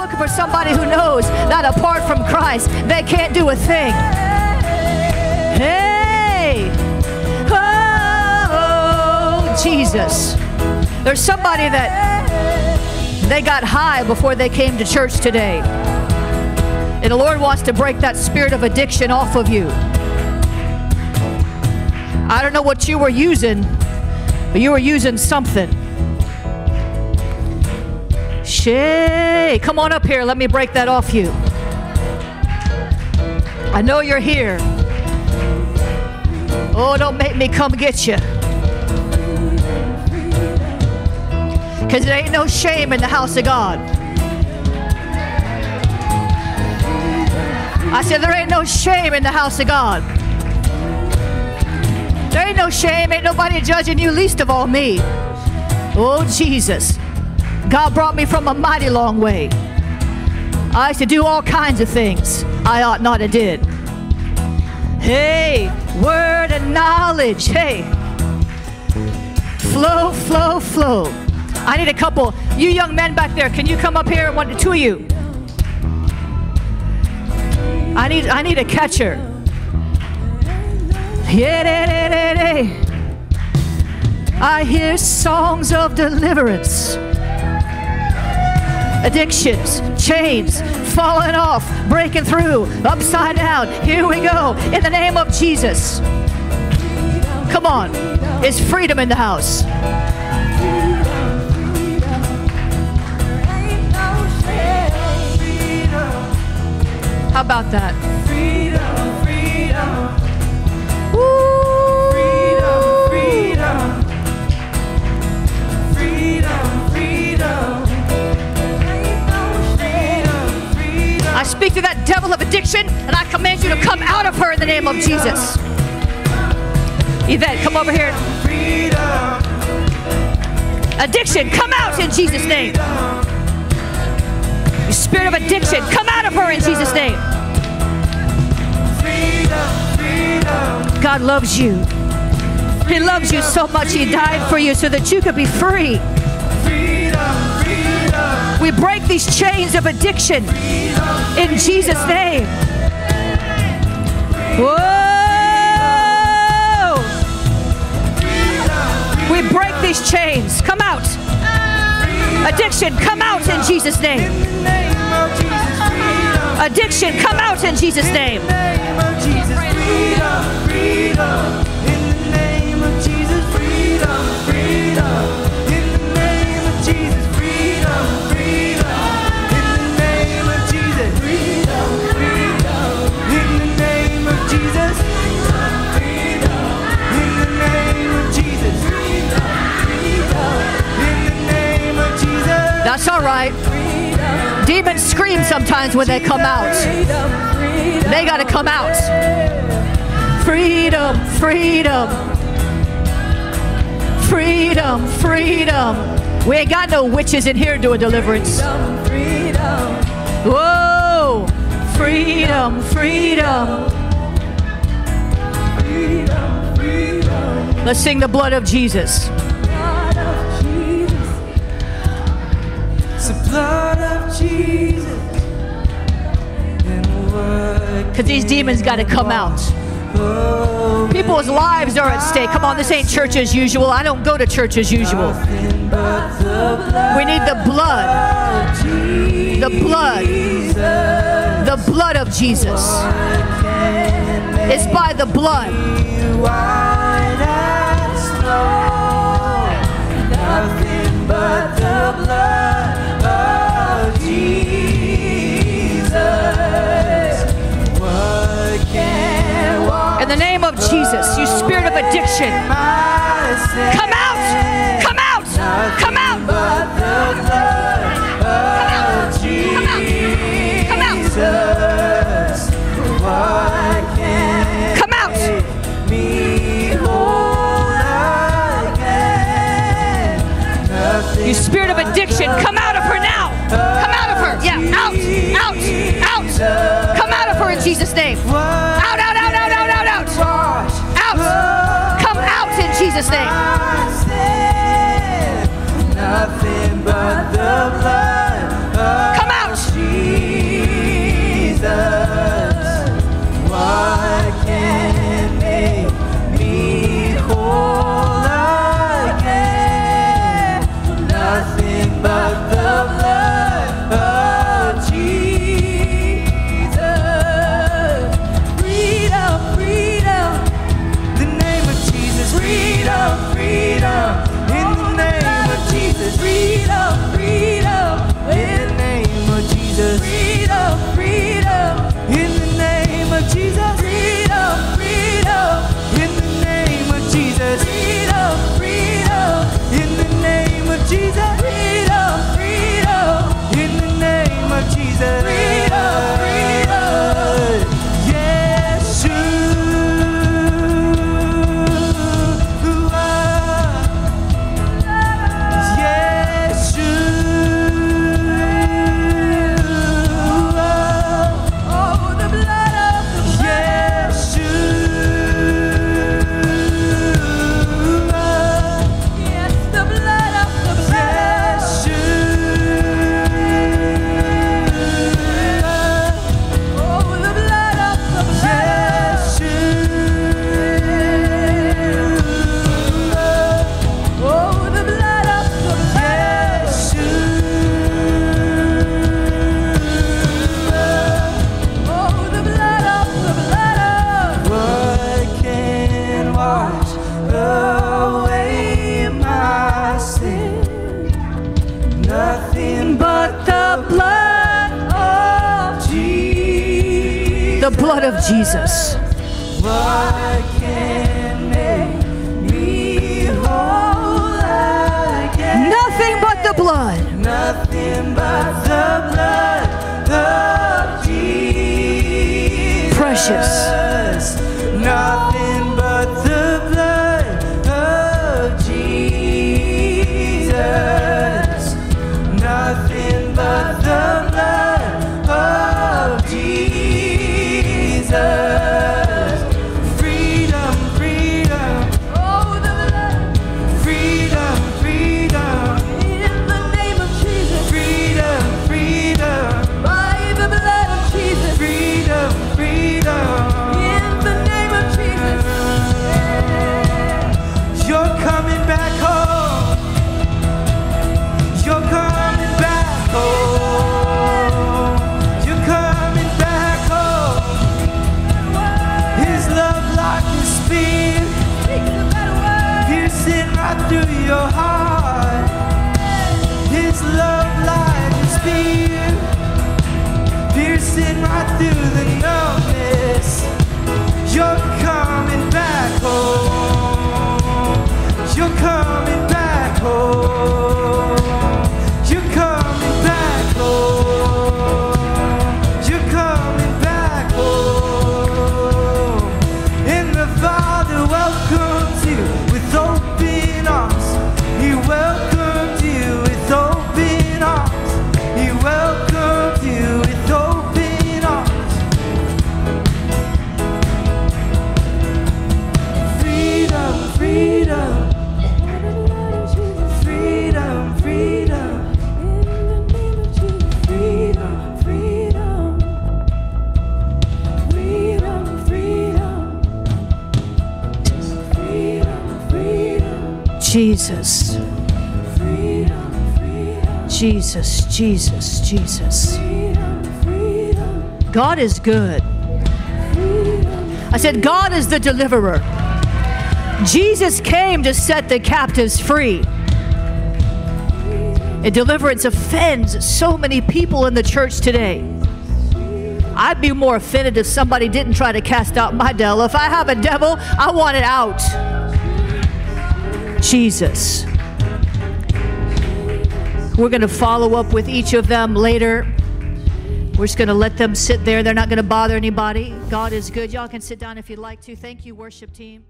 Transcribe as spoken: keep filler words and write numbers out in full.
looking for somebody who knows that apart from Christ, they can't do a thing. Hey! Oh, Jesus. There's somebody that they got high before they came to church today. And the Lord wants to break that spirit of addiction off of you. I don't know what you were using, but you were using something. Shay, come on up here. Let me break that off you. I know you're here. Oh, don't make me come get you. Because there ain't no shame in the house of God. I said there ain't no shame in the house of God. There ain't no shame. Ain't nobody judging you, least of all me. Oh, Jesus. God brought me from a mighty long way. I used to do all kinds of things I ought not have did. Hey, word and knowledge. Hey, flow, flow, flow. I need a couple. You young men back there, can you come up here? One, two of you. I need, I need a catcher. Yeah, da, da, da, da. I hear songs of deliverance, addictions, chains, falling off, breaking through, upside down. Here we go. In the name of Jesus. Come on. It's freedom in the house. How about that? Freedom, freedom. Freedom, freedom, freedom. I speak to that devil of addiction and I command you to come out of her in the name of Jesus. Yvette, come over here. Addiction, come out in Jesus' name. The spirit of addiction, come out of her in Jesus' name. God loves you. He loves you so much, He died for you so that you could be free. We break these chains of addiction in Jesus' name. Whoa! We break these chains. Come out. Addiction, come out in Jesus' name. Addiction, come out in Jesus' name. That's all right. Demons scream sometimes when they come out. They got to come out. Freedom, freedom. Freedom, freedom. We ain't got no witches in here doing deliverance. Whoa. Freedom, freedom. Let's sing the blood of Jesus. Blood of Jesus, because these demons got to come out. People's lives are at stake. Come on, this ain't church as usual. I don't go to church as usual. We need the blood, the blood, the blood of Jesus. It's by the blood. Nothing but the blood. In the name of Jesus, you spirit of addiction, come out, come out, come out, come out, come out, come out, come out, you spirit of addiction, come out of her now. Come out of her. Yeah, out, out, out. Come out of her in Jesus' name. Out, out, out, out, out, out, out. Out. Come out in Jesus' name. Come out. the blood of Jesus. What can make me whole again? Nothing but the blood. Nothing but the blood of Jesus. Precious. Nothing but the blood of Jesus. Nothing but the blood of Jesus. Jesus, Jesus, Jesus, Jesus. God is good. I said, God is the deliverer. Jesus came to set the captives free. And deliverance offends so many people in the church today. I'd be more offended if somebody didn't try to cast out my devil. If I have a devil, I want it out. Jesus. We're going to follow up with each of them later. We're just going to let them sit there. They're not going to bother anybody. God is good. Y'all can sit down if you'd like to. Thank you, worship team.